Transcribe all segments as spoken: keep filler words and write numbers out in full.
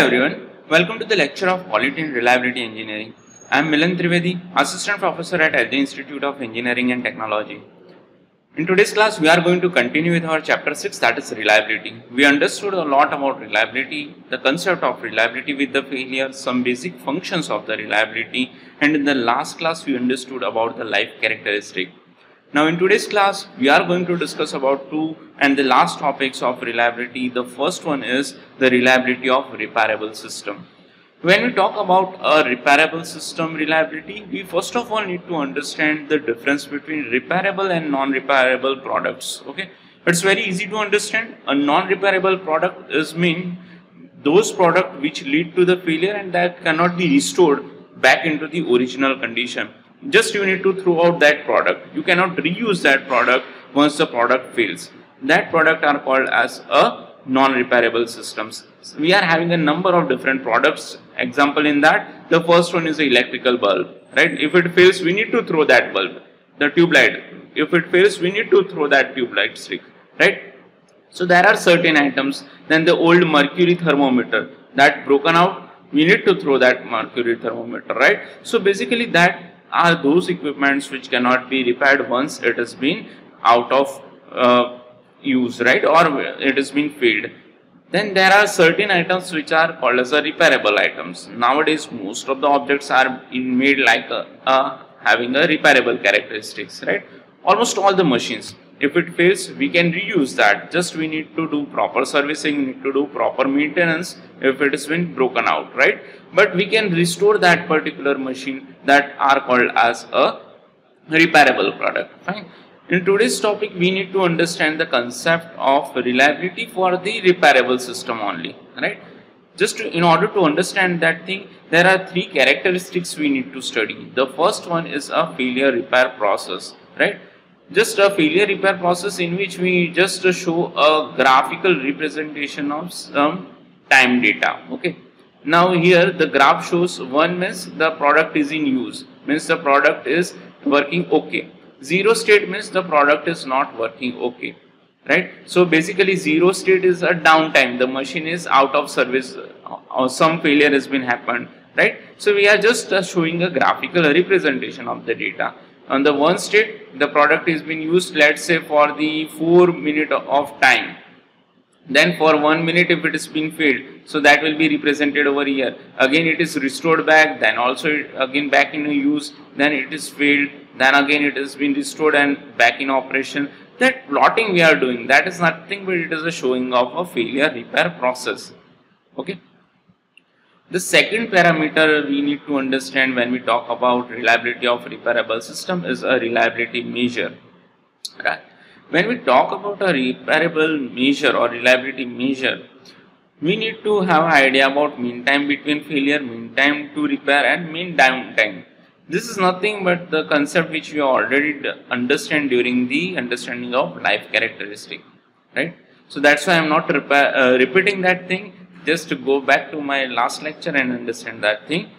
everyone, welcome to the lecture of Quality and Reliability Engineering. I am Milan Trivedi, Assistant Professor at L J Institute of Engineering and Technology. In today's class, we are going to continue with our chapter six, that is reliability. We understood a lot about reliability, the concept of reliability with the failure, some basic functions of the reliability, and in the last class we understood about the life characteristic. Now in today's class, we are going to discuss about two and the last topics of reliability. The first one is the reliability of repairable system. When we talk about a repairable system reliability, we first of all need to understand the difference between repairable and non-repairable products. Okay, it's very easy to understand. A non-repairable product is mean those products which lead to the failure and that cannot be restored back into the original condition. Just you need to throw out that product. You cannot reuse that product once the product fails. That product are called as a non-repairable systems. So we are having a number of different products. Example in that, the first one is the electrical bulb, right? If it fails, we need to throw that bulb. The tube light, if it fails, we need to throw that tube light stick, right? So there are certain items. Then the old mercury thermometer, that broken out, we need to throw that mercury thermometer, right? So basically that are those equipments which cannot be repaired once it has been out of uh, use, right, or it has been failed. Then there are certain items which are called as a repairable items. Nowadays most of the objects are in made like a, uh, having a repairable characteristics, right? Almost all the machines, if it fails, we can reuse that. Just we need to do proper servicing, need to do proper maintenance if it has been broken out, right? But we can restore that particular machine. That are called as a repairable product, fine. In today's topic, we need to understand the concept of reliability for the repairable system only, right? Just to, in order to understand that thing, there are three characteristics we need to study. The first one is a failure repair process, right? Just a failure repair process in which we just show a graphical representation of some time data, okay? Now here the graph shows one means the product is in use, means the product is working okay. Zero state means the product is not working okay, right? So basically zero state is a downtime, the machine is out of service or some failure has been happened, right? So we are just showing a graphical representation of the data. On the one state, the product is being used, let's say for the four minute of time. Then for one minute if it is being failed, so that will be represented over here. Again it is restored back, then also it again back in use, then it is failed, then again it has been restored and back in operation. That plotting we are doing, that is nothing but it is a showing of a failure repair process, okay? The second parameter we need to understand when we talk about reliability of repairable system is a reliability measure, right? When we talk about a repairable measure or reliability measure, we need to have an idea about mean time between failure, mean time to repair and mean downtime. This is nothing but the concept which we already understand during the understanding of life characteristic, right? So that's why I am not repair, uh, repeating that thing. Just to go back to my last lecture and understand that thing.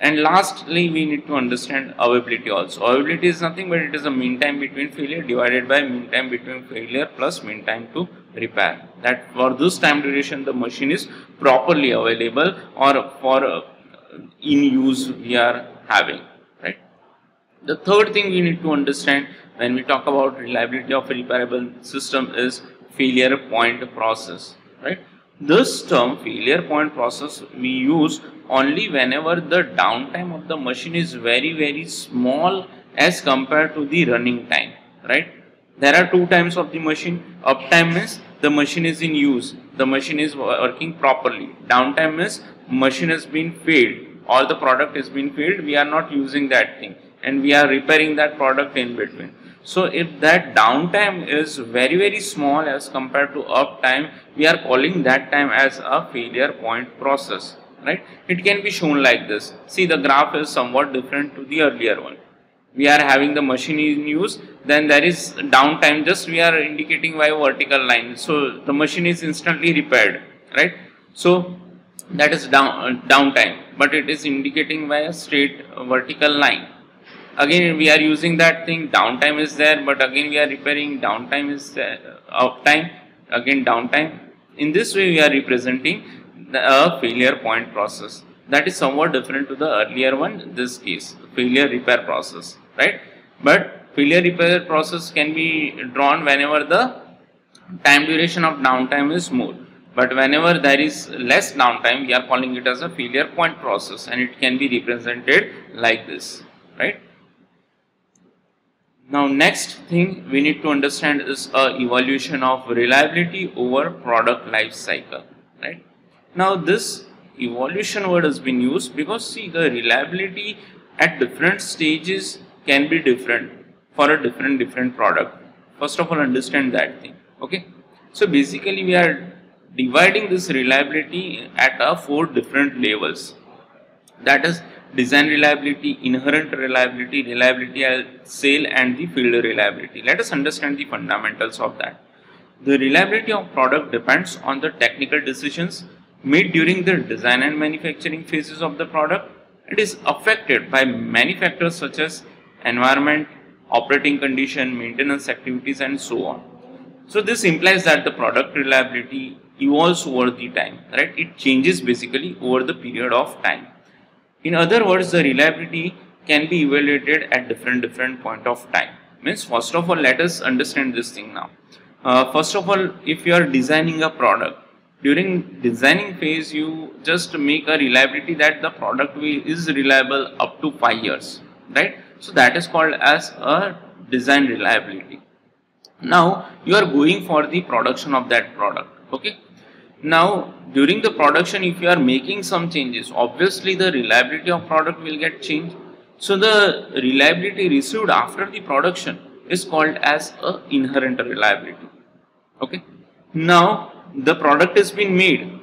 And lastly, we need to understand availability also. Availability is nothing but it is the mean time between failure divided by mean time between failure plus mean time to repair. That for this time duration, the machine is properly available or for uh, in use we are having, right? The third thing we need to understand when we talk about reliability of a repairable system is failure point process, right? This term failure point process we use only whenever the downtime of the machine is very very small as compared to the running time, right? There are two types of the machine. Uptime means the machine is in use, the machine is working properly. Downtime means machine has been failed or the product has been failed, we are not using that thing and we are repairing that product in between. So if that downtime is very very small as compared to uptime, we are calling that time as a failure point process, right? It can be shown like this. See, the graph is somewhat different to the earlier one. We are having the machine in use, then there is downtime, just we are indicating by vertical line. So the machine is instantly repaired, right? So that is down, uh, downtime, but it is indicating by a straight uh, vertical line. Again we are using that thing, downtime is there, but again we are repairing, downtime is there, uptime, again downtime. In this way we are representing a failure point process. That is somewhat different to the earlier one, this case, failure repair process, right? But failure repair process can be drawn whenever the time duration of downtime is more. But whenever there is less downtime, we are calling it as a failure point process, and it can be represented like this, right? Now, next thing we need to understand is a evaluation of reliability over product life cycle, right? Now, this evolution word has been used because, see, the reliability at different stages can be different for a different different product. First of all, understand that thing, okay? So basically, we are dividing this reliability at uh, four different levels. That is design reliability, inherent reliability, reliability at sale, and the field reliability. Let us understand the fundamentals of that. The reliability of product depends on the technical decisions made during the design and manufacturing phases of the product. It is affected by many factors such as environment, operating condition, maintenance activities, and so on. So this implies that the product reliability evolves over the time, right? It changes basically over the period of time. In other words, the reliability can be evaluated at different different point of time. Means, first of all, let us understand this thing now. Uh, first of all, if you are designing a product, during designing phase, you just make a reliability that the product is reliable up to five years, right? So that is called as a design reliability. Now you are going for the production of that product, okay? Now during the production, if you are making some changes, obviously the reliability of product will get changed. So the reliability received after the production is called as a inherent reliability, okay? Now the product has been made,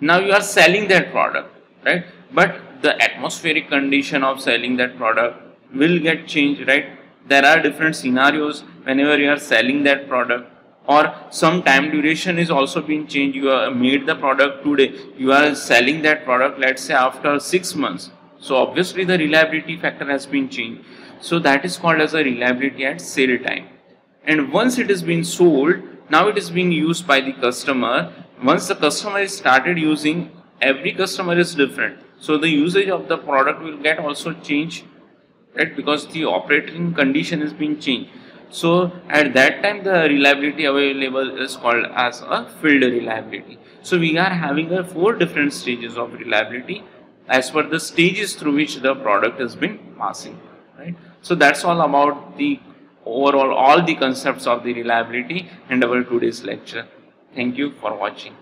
now you are selling that product, right? But the atmospheric condition of selling that product will get changed, right? There are different scenarios whenever you are selling that product, or some time duration is also being changed. You are made the product today, you are selling that product, let's say, after six months. So obviously the reliability factor has been changed. So that is called as a reliability at sale time. And once it has been sold, now it is being used by the customer. Once the customer is started using, every customer is different. So the usage of the product will get also changed, right? Because the operating condition has been changed. So at that time, the reliability available is called as a field reliability. So we are having a four different stages of reliability as per the stages through which the product has been passing, right? So that's all about the overall all the concepts of the reliability and our today's lecture. Thank you for watching.